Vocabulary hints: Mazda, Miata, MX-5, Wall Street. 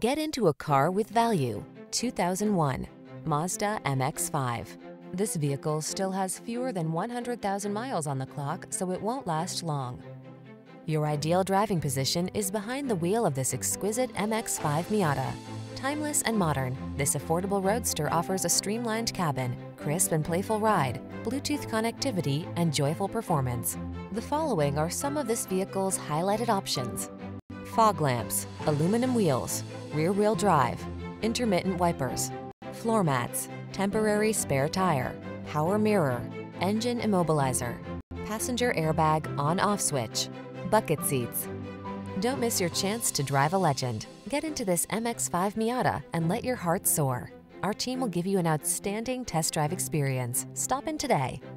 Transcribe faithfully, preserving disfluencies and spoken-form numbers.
Get into a car with value. two thousand one Mazda M X five. This vehicle still has fewer than one hundred thousand miles on the clock, so it won't last long. Your ideal driving position is behind the wheel of this exquisite M X five Miata. Timeless and modern, this affordable roadster offers a streamlined cabin, crisp and playful ride, Bluetooth connectivity, and joyful performance. The following are some of this vehicle's highlighted options: fog lamps, aluminum wheels, rear-wheel drive, intermittent wipers, floor mats, temporary spare tire, power mirror, engine immobilizer, passenger airbag on-off switch, bucket seats. Don't miss your chance to drive a legend. Get into this M X five Miata and let your heart soar. Our team will give you an outstanding test drive experience. Stop in today.